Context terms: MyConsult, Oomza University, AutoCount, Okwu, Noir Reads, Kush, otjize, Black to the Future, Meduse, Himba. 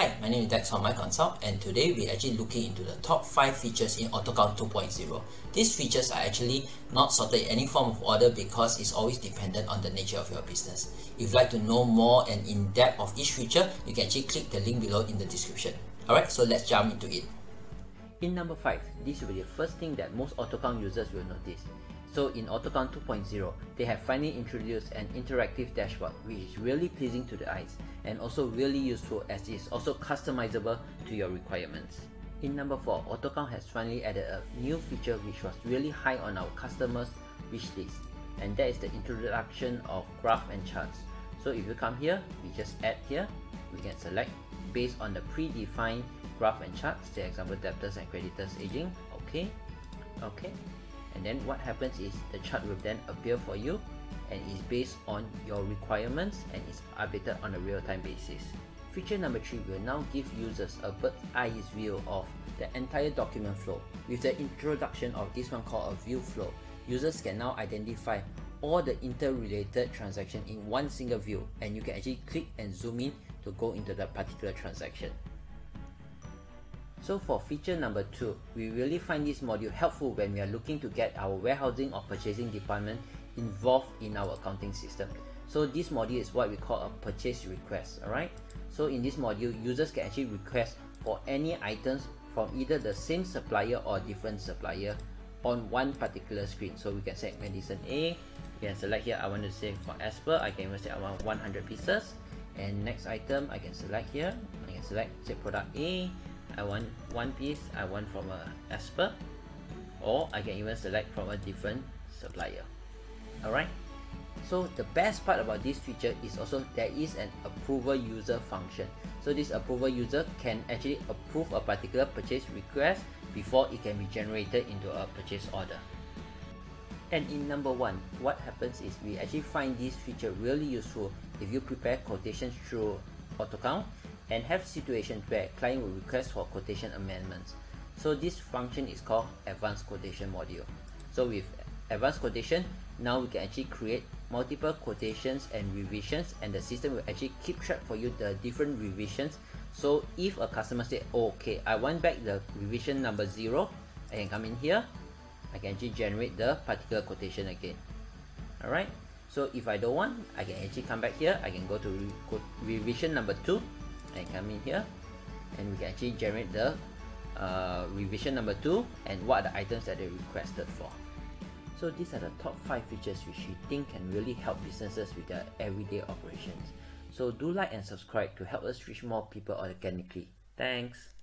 Hi, my name is Dex from MyConsult, and today we're actually looking into the top 5 features in AutoCount 2.0. These features are actually not sorted in any form of order because it's always dependent on the nature of your business. If you'd like to know more and in depth of each feature, you can actually click the link below in the description. Alright, so let's jump into it. In number 5, this will be the first thing that most AutoCount users will notice. So in AutoCount 2.0, they have finally introduced an interactive dashboard which is really pleasing to the eyes and also really useful as it is also customizable to your requirements. In number 4, AutoCount has finally added a new feature which was really high on our customers' wish list, and that is the introduction of graph and charts. So if you come here, we just add here, we can select based on the predefined graph and charts, for example debtors and creditors aging, okay. And then what happens is the chart will then appear for you and is based on your requirements and is updated on a real-time basis. Feature number 3 will now give users a bird's eye view of the entire document flow. With the introduction of this one called a view flow, users can now identify all the interrelated transactions in one single view, and you can actually click and zoom in to go into that particular transaction. So for feature number 2, we really find this module helpful when we are looking to get our warehousing or purchasing department involved in our accounting system. So this module is what we call a purchase request, alright? So in this module, users can actually request for any items from either the same supplier or different supplier on one particular screen. So we can select medicine A, we can select here, I want to say for Asper, I can even say I want 100 pieces. And next item, I can select here, I can select say product A, I want one piece, I want from Asper, or I can even select from a different supplier. Alright, so the best part about this feature is also there is an approver user function. So this approver user can actually approve a particular purchase request before it can be generated into a purchase order. And in number 1, what happens is we actually find this feature really useful if you prepare quotations through AutoCount and have situations where client will request for quotation amendments. So this function is called Advanced Quotation module. So with Advanced Quotation, now we can actually create multiple quotations and revisions, and the system will actually keep track for you the different revisions. So if a customer says, okay, I want back the revision number 0, I can come in here, I can actually generate the particular quotation again. Alright, so if I don't want, I can actually come back here, I can go to revision number 2, and come in here, and we can actually generate the revision number 2 and what are the items that they requested for. So these are the top 5 features which you think can really help businesses with their everyday operations. So do like and subscribe to help us reach more people organically. Thanks.